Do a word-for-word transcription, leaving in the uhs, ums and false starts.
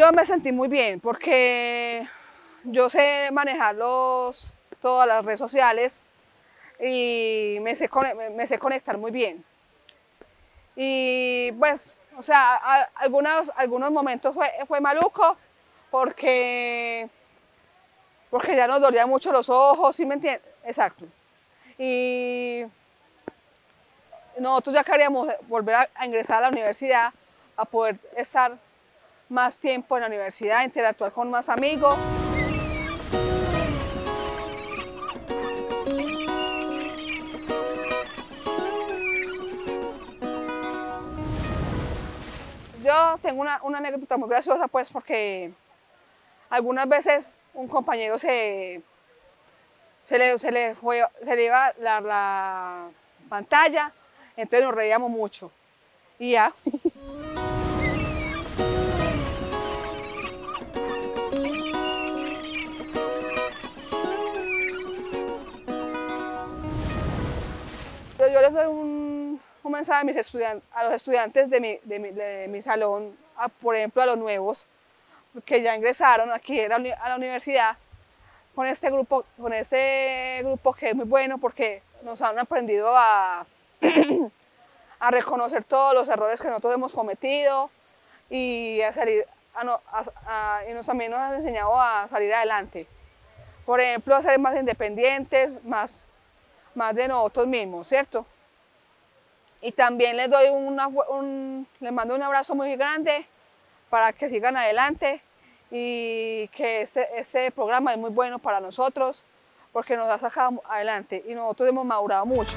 yo me sentí muy bien porque yo sé manejar los, todas las redes sociales y me sé, me sé conectar muy bien. Y pues, o sea, a, algunos, algunos momentos fue, fue maluco porque, porque ya nos dolían mucho los ojos, ¿sí me entiendes? Exacto. Y nosotros ya queríamos volver a, a ingresar a la universidad, a poder estar más tiempo en la universidad, interactuar con más amigos. Yo tengo una, una anécdota muy graciosa, pues, porque algunas veces un compañero se, se, le, se, le, fue, se le iba la, la pantalla, entonces nos reíamos mucho. Y ya. Yo les doy un, un mensaje a, mis estudiantes, a los estudiantes de mi, de mi, de mi salón, a, por ejemplo a los nuevos, que ya ingresaron aquí a la, a la universidad, con este, grupo, con este grupo que es muy bueno porque nos han aprendido a, a reconocer todos los errores que nosotros hemos cometido y, a salir, a no, a, a, y nos, también nos han enseñado a salir adelante. Por ejemplo, a ser más independientes, más más de nosotros mismos, ¿cierto? Y también les doy una, un, les mando un abrazo muy grande para que sigan adelante y que este, este programa es muy bueno para nosotros porque nos ha sacado adelante y nosotros hemos madurado mucho.